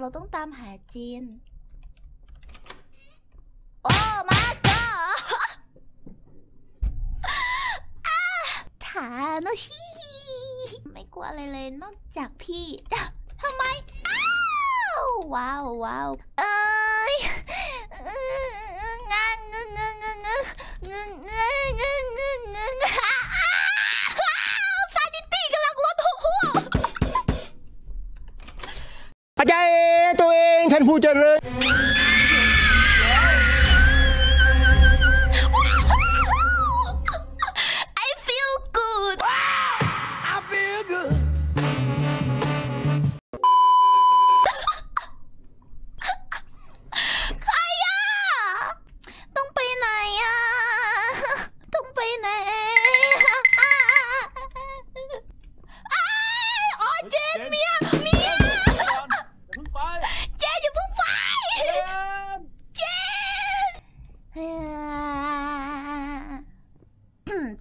เราต้องตามหาจีนโอ้มาเจอฐานอชีไม่กลัวอะไรเลยนอกจากพี่ทำไมว้าวว้าวเอ้ยงงงงงงงงงงอาจารย์ตัวเองฉันผู้เจริญ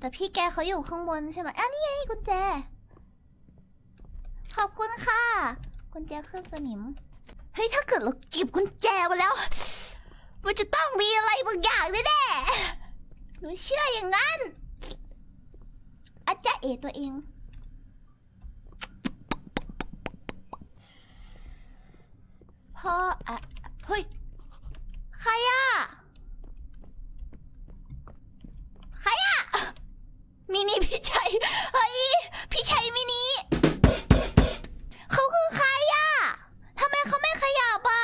แต่พี่แกเขาอยู่ข้างบนใช่ไหมอ่ะนี่ไงกุญแจขอบคุณค่ะกุญแจเครื่องสนิมเฮ้ยถ้าเกิดเราเก็บกุญแจมาแล้วมันจะต้องมีอะไรบางอย่างแน่ๆหนูเชื่ออย่างนั้นอาจารย์เอตัวเองพ่ออะเฮ้ยใครอะมินิพี่ชัยเฮ้ยพี่ชัยมินิเขาคือใครอะทำไมเขาไม่ขยับอ่ะ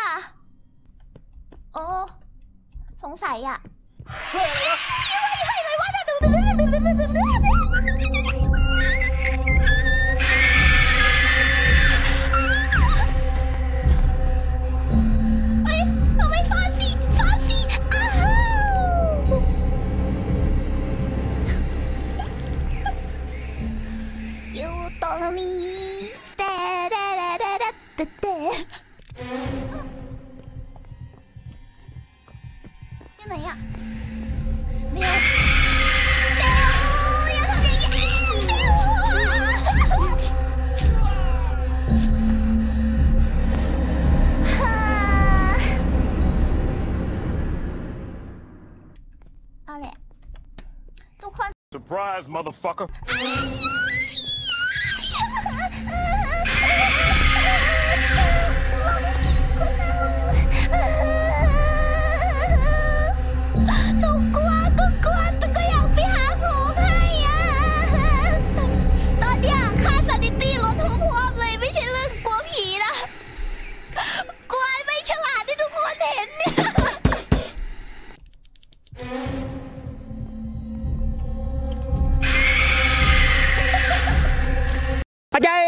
โอ้สงสัยอะSurprise, motherfucker! อาจารย์